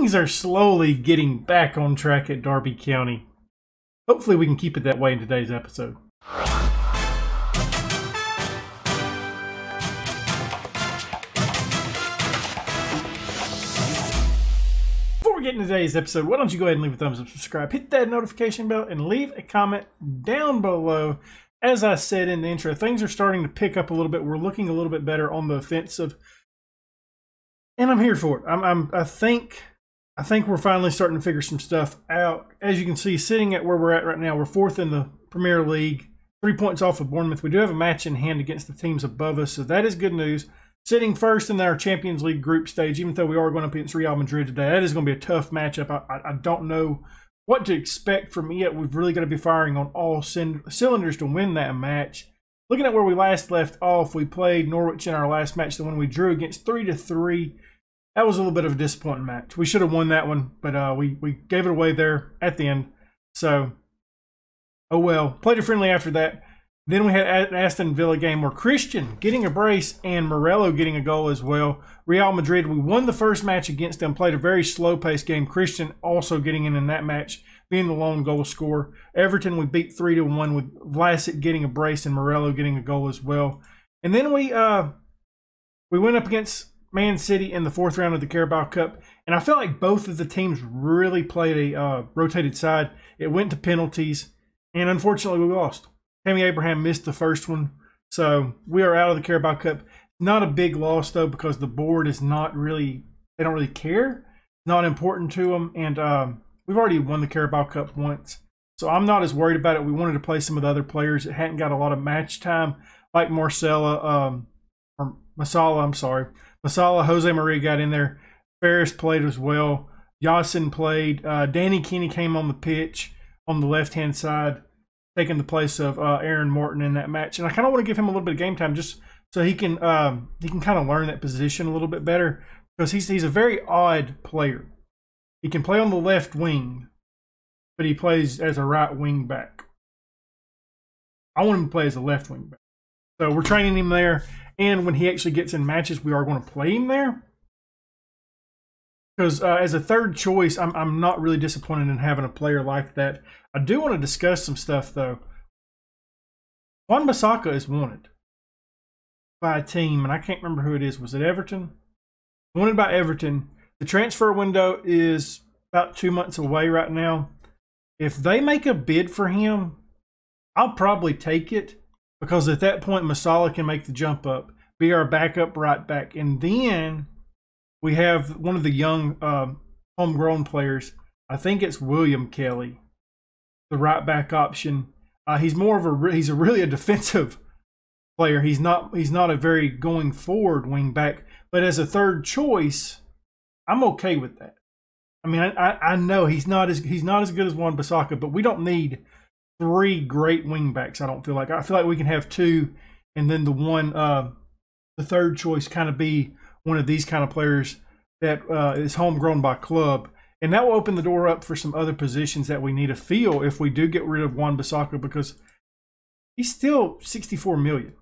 things are slowly getting back on track at Derby County. Hopefully we can keep it that way in today's episode. Getting today's episode, why don't you go ahead and leave a thumbs up, subscribe, hit that notification bell, and leave a comment down below. As I said in the intro, things are starting to pick up a little bit. We're looking a little bit better on the offensive, and I'm here for it. I think we're finally starting to figure some stuff out. As you can see, sitting at where we're at right now, we're fourth in the Premier League, 3 points off of Bournemouth. We do have a match in hand against the teams above us, so that is good news. Sitting first in our Champions League group stage, even though we are going up against Real Madrid today, that is going to be a tough matchup. I don't know what to expect from it. We've really got to be firing on all cylinders to win that match. Looking at where we last left off, we played Norwich in our last match, the one we drew against 3-3. That was a little bit of a disappointing match. We should have won that one, but we gave it away there at the end. So, oh well. Played a friendly after that. Then we had an Aston Villa game where Christian getting a brace and Morello getting a goal as well. Real Madrid, we won the first match against them, played a very slow-paced game. Christian also getting in that match, being the lone goal scorer. Everton, we beat 3-1 with Vlasic getting a brace and Morello getting a goal as well. And then we went up against Man City in the fourth round of the Carabao Cup, and I felt like both of the teams really played a rotated side. It went to penalties, and unfortunately we lost. Tammy Abraham missed the first one, so we are out of the Carabao Cup. Not a big loss, though, because the board is not really – they don't really care. Not important to them, and we've already won the Carabao Cup once, so I'm not as worried about it. We wanted to play some of the other players that hadn't got a lot of match time, like Masala Jose Marie got in there. Ferris played as well. Yassine played. Danny Kenny came on the pitch on the left-hand side, taking the place of Aaron Martin in that match, and I kind of want to give him a little bit of game time just so he can kind of learn that position a little bit better, because he's a very odd player. He can play on the left wing, but he plays as a right wing back. I want him to play as a left wing back, so we're training him there. And when he actually gets in matches, we are going to play him there, because as a third choice, I'm not really disappointed in having a player like that. I do want to discuss some stuff, though. Wan-Bissaka is wanted by a team, and I can't remember who it is. Was it Everton? Wanted by Everton. The transfer window is about 2 months away right now. If they make a bid for him, I'll probably take it, because at that point, Masala can make the jump up, be our backup right back, and then we have one of the young homegrown players. I think it's William Kelly, the right back option. He's more of a really a defensive player. He's not a very going forward wing back. But as a third choice, I'm okay with that. I mean, I know he's not as good as Wan-Bissaka, but we don't need three great wing backs. I don't feel like. I feel like we can have two, and then the third choice kind of be one of these kind of players that is homegrown by club. And that will open the door up for some other positions that we need to fill if we do get rid of Wan-Bissaka, because he's still $64 million.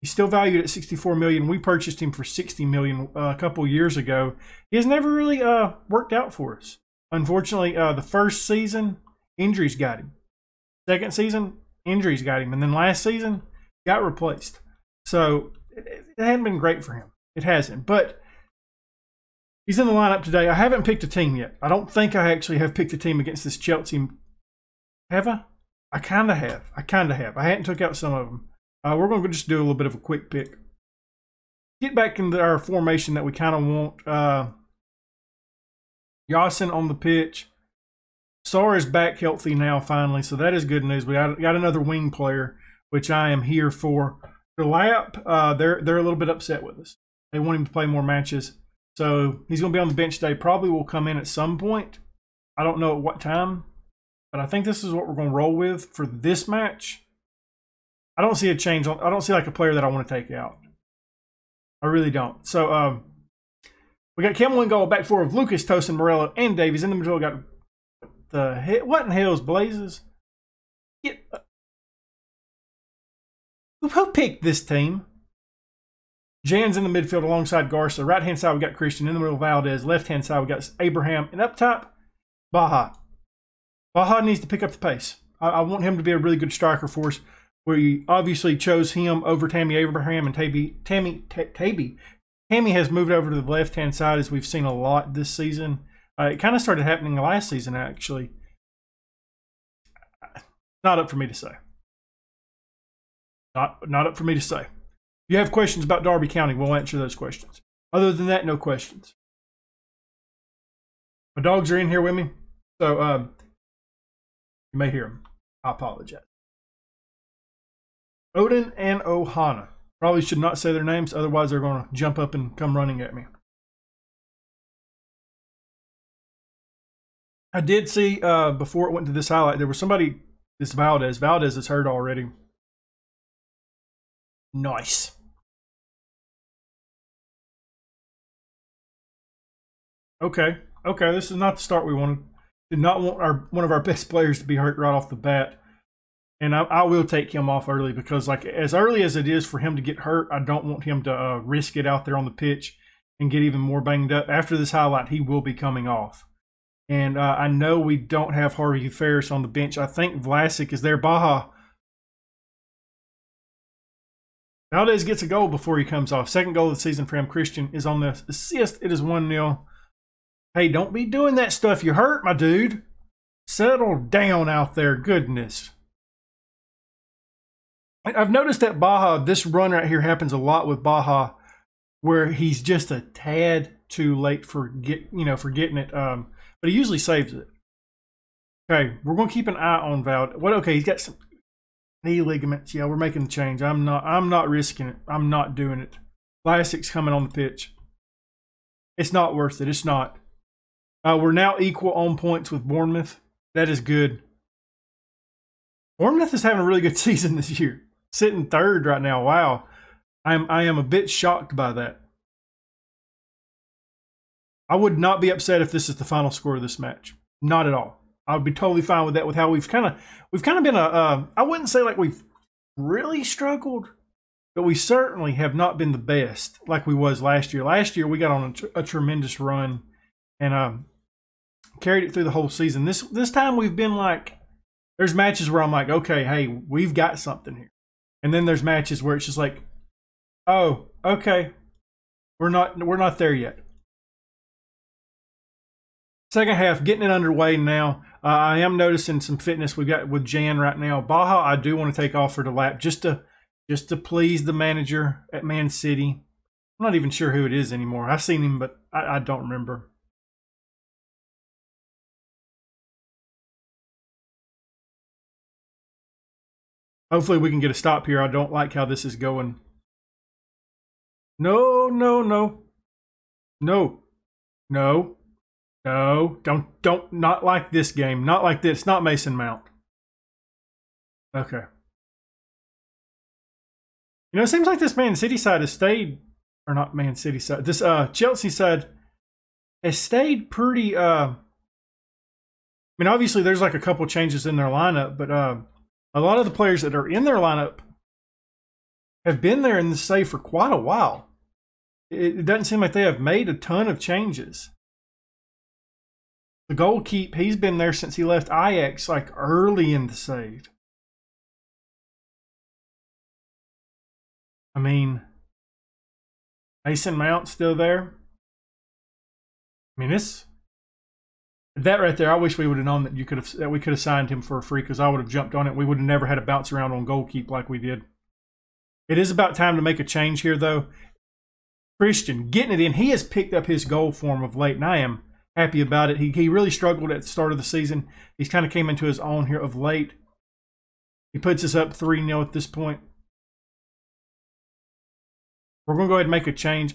He's still valued at $64 million. We purchased him for $60 million a couple years ago. He has never really worked out for us. Unfortunately, the first season, injuries got him. Second season, injuries got him. And then last season, got replaced. So it hadn't been great for him. It hasn't, but he's in the lineup today. I haven't picked a team yet. I don't think I actually have picked a team against this Chelsea. Have I? I kind of have. I hadn't took out some of them. We're going to just do a little bit of a quick pick. Get back into our formation that we kind of want. Yassine on the pitch. Sarr is back healthy now, finally, so that is good news. We got another wing player, which I am here for. The lap, they're a little bit upset with us. They want him to play more matches. So he's going to be on the bench today. Probably will come in at some point. I don't know at what time, but I think this is what we're going to roll with for this match. I don't see a change. I don't see like a player that I want to take out. I really don't. So we got Campbell and goal, back four of Lucas, Tosin, Morello, and Davies. In the middle, we got the hit. What in hell's blazes? Get who picked this team? Jan's in the midfield alongside Garza. Right-hand side, we got Christian. In the middle, Valdez. Left-hand side, we got Abraham. And up top, Baja. Baja needs to pick up the pace. I want him to be a really good striker for us. We obviously chose him over Tammy Abraham, and Tammy has moved over to the left-hand side, as we've seen a lot this season. It kind of started happening last season, actually. Not up for me to say. Not up for me to say. If you have questions about Derby County, we'll answer those questions. Other than that, no questions. My dogs are in here with me, so you may hear them. I apologize. Odin and Ohana. Probably should not say their names, otherwise they're going to jump up and come running at me. I did see, before it went to this highlight, there was somebody, this Valdez. Valdez is hurt already. Nice. Okay, this is not the start we wanted. Did not want one of our best players to be hurt right off the bat. And I will take him off early because, like, as early as it is for him to get hurt, I don't want him to risk it out there on the pitch and get even more banged up. After this highlight, he will be coming off. And I know we don't have Harvey Ferris on the bench. I think Vlasic is there. Baja. Valdez gets a goal before he comes off. Second goal of the season for him. Christian is on the assist. It is 1-0. Hey, don't be doing that stuff. You hurt, my dude. Settle down out there. Goodness. I've noticed that Baja, this run right here happens a lot with Baja, where he's just a tad too late for getting it, but he usually saves it. Okay, we're going to keep an eye on Valdez. What? Okay, he's got some knee ligaments. Yeah, we're making the change. I'm not risking it. I'm not doing it. Plastic's coming on the pitch. It's not worth it. It's not. We're now equal on points with Bournemouth. That is good. Bournemouth is having a really good season this year. Sitting third right now. Wow. I am a bit shocked by that. I would not be upset if this is the final score of this match. Not at all. I would be totally fine with that, with how we've kind of been a I wouldn't say like we've really struggled, but we certainly have not been the best like we was last year. Last year we got on a tremendous run and carried it through the whole season. This time we've been like, there's matches where I'm like, okay, hey, we've got something here. And then there's matches where it's just like, oh, okay, we're not there yet. Second half, getting it underway now. I am noticing some fitness we've got with Jan right now. Baja, I do want to take off for the lap just to please the manager at Man City. I'm not even sure who it is anymore. I've seen him, but I don't remember. Hopefully we can get a stop here. I don't like how this is going. No, no, no. No. No. No, don't, not like this game. Not like this. Not Mason Mount. Okay. You know, it seems like this Man City side has stayed, or not Man City side, this Chelsea side has stayed pretty, I mean, obviously there's like a couple changes in their lineup, but a lot of the players that are in their lineup have been there in the save for quite a while. It doesn't seem like they have made a ton of changes. The goalkeeper, he's been there since he left Ajax, like early in the save. I mean, Mason Mount's still there. I mean, it's that right there. I wish we would have known that we could have signed him for a free, because I would have jumped on it. We would have never had a bounce around on goalkeeper like we did. It is about time to make a change here, though. Christian getting it in. He has picked up his goal form of late, and I am happy about it. He really struggled at the start of the season. He's kind of came into his own here of late. He puts us up 3-0 at this point. We're going to go ahead and make a change.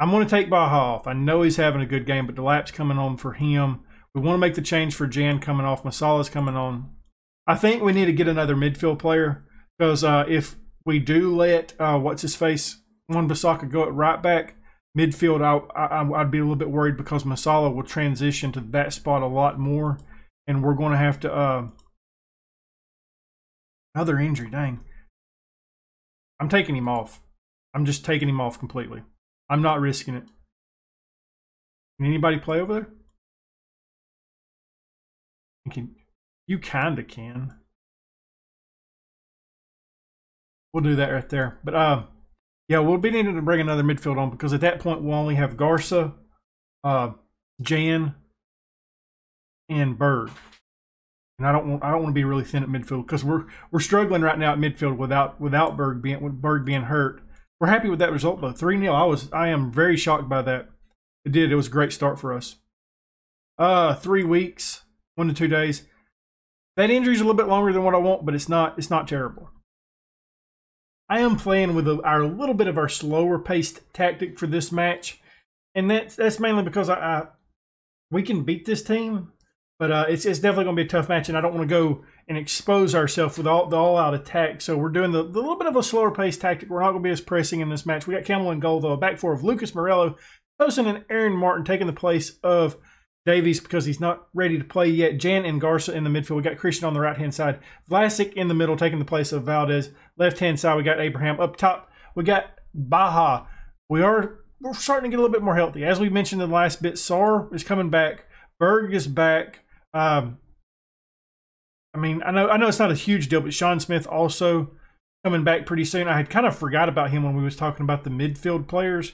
I'm going to take Baja off. I know he's having a good game, but the lap's coming on for him. We want to make the change for Jan coming off. Masala's coming on. I think we need to get another midfield player, because if we do let, what's-his-face, Wan-Bissaka go at right back, midfield, I'd be a little bit worried, because Masala will transition to that spot a lot more, and we're going to have to another injury. Dang, I'm taking him off. I'm just taking him off completely. I'm not risking it. Can anybody play over there? You kinda can. We'll do that right there. But yeah, we'll be needing to bring another midfield on, because at that point we'll only have Garza, Jan, and Berg. And I don't want to be really thin at midfield, because we're struggling right now at midfield without Berg being hurt. We're happy with that result though. 3-0. I am very shocked by that. It was a great start for us. 3 weeks, 1 to 2 days. That injury's a little bit longer than what I want, but it's not terrible. I am playing with our little bit of our slower paced tactic for this match, and that's mainly because we can beat this team, but it's definitely going to be a tough match, and I don't want to go and expose ourselves with all the all-out attack. So we're doing the little bit of a slower paced tactic. We're not going to be as pressing in this match. We got Campbell in goal though. A back four of Lucas, Morello, Tosin, and Aaron Martin taking the place of Davies because he's not ready to play yet. Jan and Garza in the midfield. We got Christian on the right-hand side. Vlasic in the middle taking the place of Valdez. Left-hand side, we got Abraham. Up top, we got Baja. We're starting to get a little bit more healthy. As we mentioned in the last bit, Sar is coming back. Berg is back. I mean, I know it's not a huge deal, but Sean Smith also coming back pretty soon. I had kind of forgot about him when we was talking about the midfield players.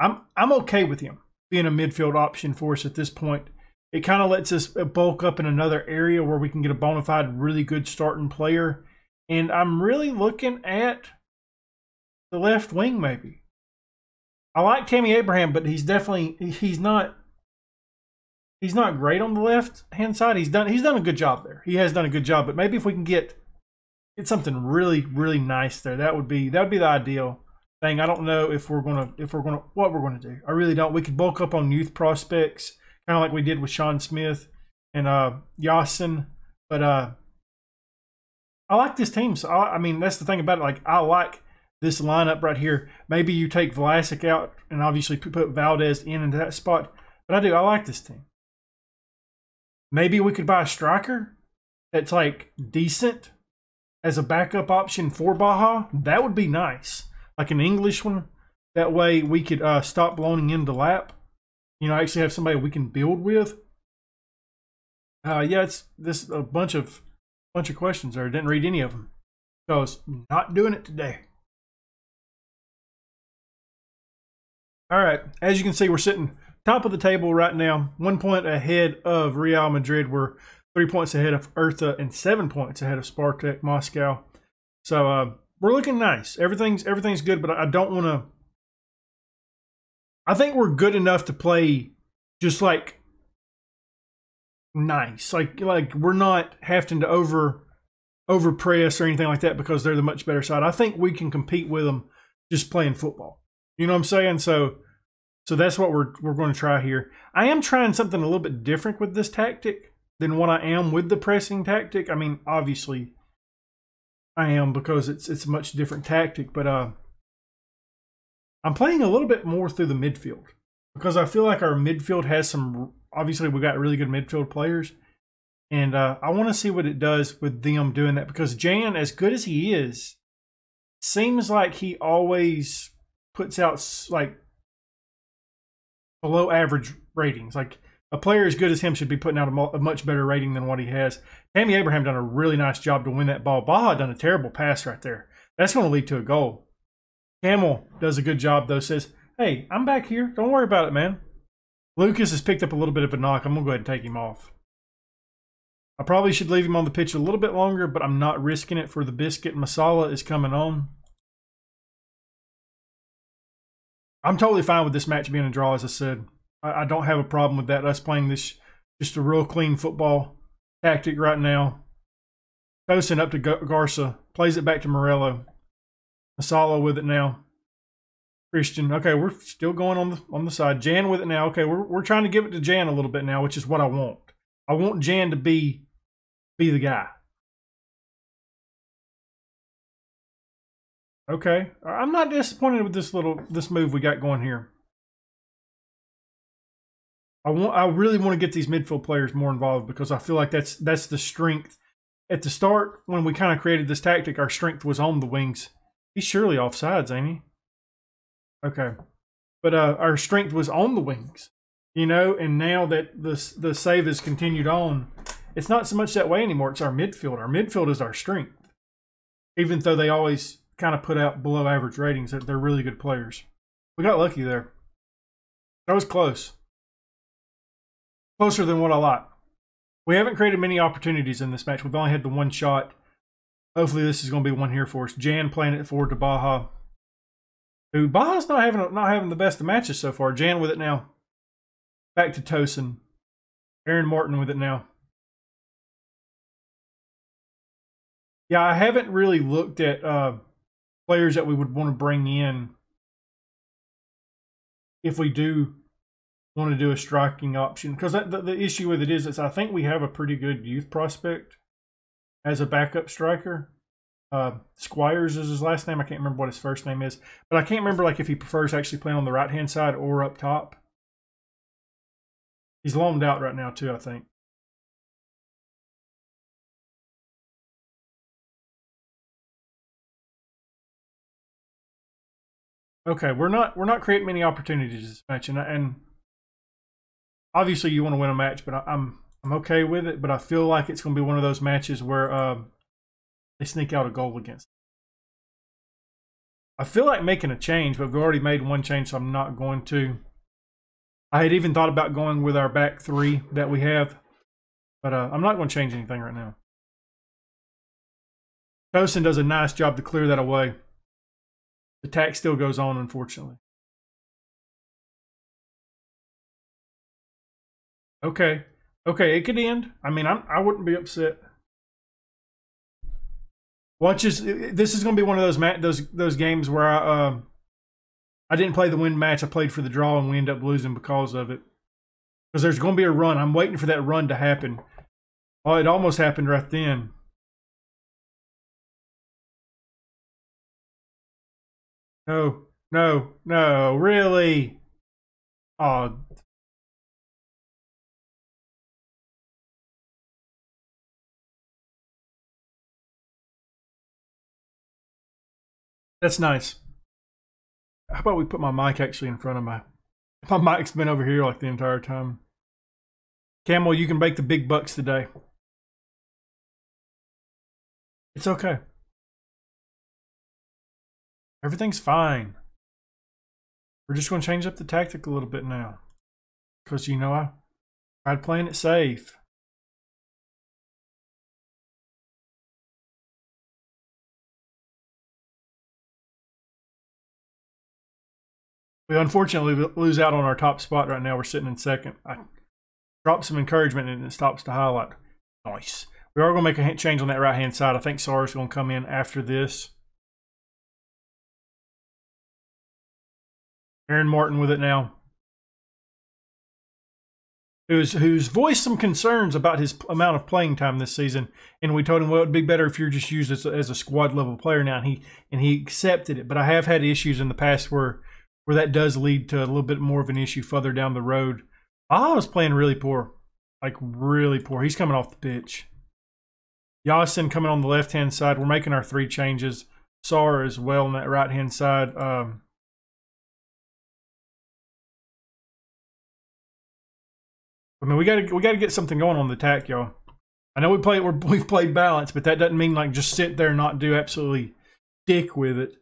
I'm okay with him being a midfield option for us at this point. It kind of lets us bulk up in another area where we can get a bona fide really good starting player. And I'm really looking at the left wing maybe. I like Tammy Abraham, but he's not great on the left hand side. He's done a good job there. He has done a good job, but maybe if we can get something really, really nice there, that would be the ideal thing. I don't know what we're gonna do. I really don't. We could bulk up on youth prospects, kind of like we did with Sean Smith and Yassine. But I like this team. So I mean, that's the thing about it. Like, I like this lineup right here. Maybe you take Vlasic out and obviously put Valdez into that spot. But I like this team. Maybe we could buy a striker that's like decent as a backup option for Baja. That would be nice. Like an English one, that way we could stop blowing into lap. You know, actually have somebody we can build with. Yeah, this a bunch of questions there. I didn't read any of them, so I was not doing it today. All right, as you can see, we're sitting top of the table right now, 1 point ahead of Real Madrid. We're 3 points ahead of Hertha and 7 points ahead of Spartak Moscow. So. We're looking nice. Everything's good, but I don't want to. I think we're good enough to play just like nice. Like we're not having to over press or anything like that, because they're the much better side. I think we can compete with them just playing football. You know what I'm saying? So that's what we're going to try here. I am trying something a little bit different with this tactic than what I am with the pressing tactic. I mean, obviously I am, because it's a much different tactic, but I'm playing a little bit more through the midfield, because I feel like our midfield has some, obviously we got really good midfield players, and I want to see what it does with them doing that, because Jan, as good as he is, seems like he always puts out like below average ratings. Like a player as good as him should be putting out a much better rating than what he has. Tammy Abraham done a really nice job to win that ball. Baja done a terrible pass right there. That's going to lead to a goal. Campbell does a good job, though. Says, hey, I'm back here. Don't worry about it, man. Lucas has picked up a little bit of a knock. I'm going to go ahead and take him off. I probably should leave him on the pitch a little bit longer, but I'm not risking it for the biscuit. Masala is coming on. I'm totally fine with this match being a draw, as I said. I don't have a problem with that. Us playing this just a real clean football tactic right now. Tosin up to Garza. Plays it back to Morello. Masala with it now. Christian. Okay, we're still going on the side. Jan with it now. Okay, we're trying to give it to Jan a little bit now, which is what I want. I want Jan to be the guy. Okay. I'm not disappointed with this move we got going here. I really want to get these midfield players more involved, because I feel like that's the strength. At the start, when we kind of created this tactic, our strength was on the wings. He's surely offsides, ain't he? Okay. But our strength was on the wings, you know, and now that the save has continued on, it's not so much that way anymore. It's our midfield. Our midfield is our strength, even though they always kind of put out below average ratings. They're really good players. We got lucky there. That was close. Closer than what I like. We haven't created many opportunities in this match. We've only had the one shot. Hopefully this is going to be one here for us. Jan playing it forward to Baja. Who Baja's not having the best of matches so far. Jan with it now. Back to Tosin. Aaron Martin with it now. Yeah, I haven't really looked at players that we would want to bring in if we do want to do a striking option. Because the issue with it is I think we have a pretty good youth prospect as a backup striker. Squires is his last name. I can't remember what his first name is, but I can't remember like if he prefers actually playing on the right hand side or up top. He's loaned out right now too, I think. Okay, we're not creating many opportunities this match, and obviously you want to win a match, but I'm okay with it. But I feel like it's going to be one of those matches where they sneak out a goal against them. I feel like making a change, but we've already made one change, so I'm not going to. I had even thought about going with our back three that we have, but I'm not going to change anything right now. Tosin does a nice job to clear that away. The attack still goes on, unfortunately. Okay. Okay, it could end. I mean, I wouldn't be upset. This is going to be one of those games where I didn't play the win match. I played for the draw, and we end up losing because of it. Because there's going to be a run. I'm waiting for that run to happen. Oh, it almost happened right then. No, no, no, really? Oh. That's nice. How about we put my mic actually in front of my mic's been over here like the entire time. Camel, you can make the big bucks today. It's okay. Everything's fine. We're just going to change up the tactic a little bit now. Because, you know, I tried playing it safe. We unfortunately lose out on our top spot right now. We're sitting in second. I dropped some encouragement and it stops to highlight. Nice. We are going to make a change on that right-hand side. I think Sar's going to come in after this. Aaron Martin with it now. Who's voiced some concerns about his amount of playing time this season. And we told him, well, it would be better if you're just used as a squad-level player now. And he accepted it. But I have had issues in the past where that does lead to a little bit more of an issue further down the road. I was playing really poor. Like, really poor. He's coming off the pitch. Yassine coming on the left-hand side. We're making our three changes. Sarr as well on that right-hand side. I mean, we got to get something going on the attack, y'all. I know we've played balance, but that doesn't mean, like, just sit there and not do absolutely dick with it.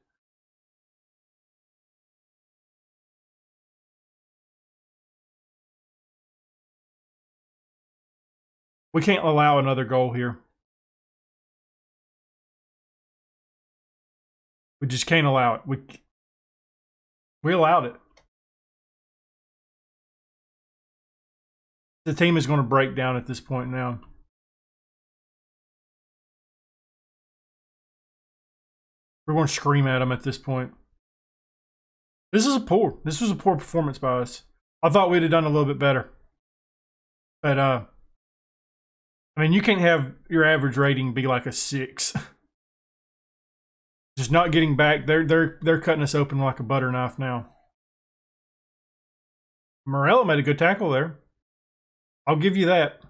We can't allow another goal here. We just can't allow it. We allowed it. The team is going to break down at this point now. We're going to scream at them at this point. This was a poor performance by us. I thought we'd have done a little bit better. But, I mean, you can't have your average rating be like a 6. Just not getting back. They're cutting us open like a butter knife now. Morello made a good tackle there. I'll give you that.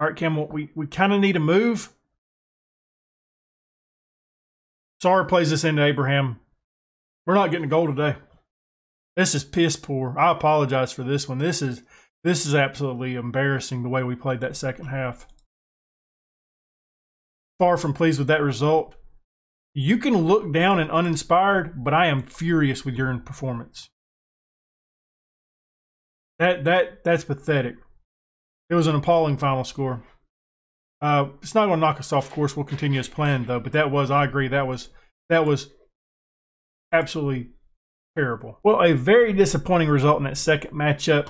All right, Cam, we kind of need a move. Sarr plays this into Abraham. We're not getting a goal today. This is piss poor. I apologize for this one. This is absolutely embarrassing the way we played that second half. Far from pleased with that result. You can look down and uninspired, but I am furious with your performance. That's pathetic. It was an appalling final score. It's not going to knock us off course. We'll continue as planned though. But I agree. That was absolutely terrible. Well, a very disappointing result in that second matchup.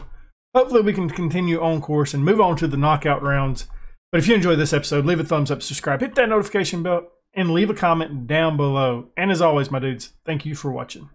Hopefully we can continue on course and move on to the knockout rounds. But if you enjoyed this episode, leave a thumbs up, subscribe, hit that notification bell, and leave a comment down below. And as always, my dudes, thank you for watching.